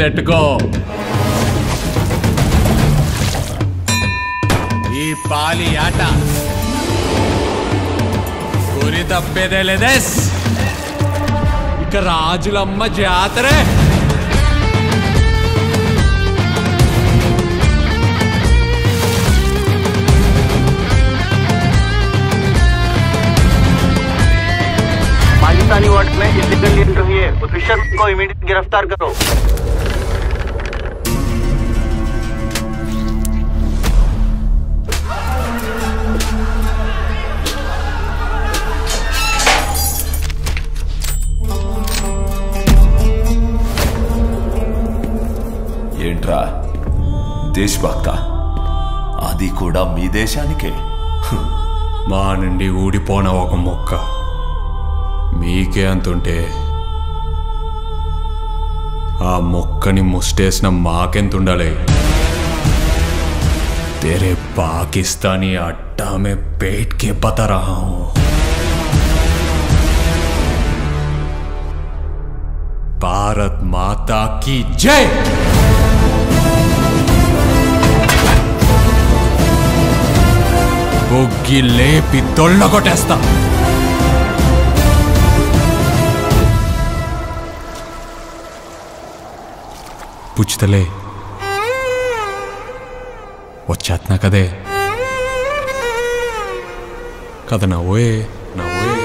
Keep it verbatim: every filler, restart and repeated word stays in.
పెట్టుకో. ఈ పాలి ఆట గురి తప్పేదే లేదే. ఇక రాజులమ్మ జాతరే. वर्ड में इलीगल एंट्री है, ऑफिसर को इमीडिएट गिरफ्तार करो। ఏంట్రా దేశభక్త అది కూడా మీ దేశానికే మా నుండి ఊడిపోన ఒక మొక్క మీకే అంతుంటే ఆ మొక్కని ముస్టేసిన మాకెంతుండాలి. तेरे पाकिस्तानी अड्डा में पेट के बता रहा हूं. भारत माता की जय. బొగ్గి లేపి తొల్లగొట్టేస్తా. పుచ్చతలే వచ్చాత్నా కదే కథ. నా ఓయే నా ఓయే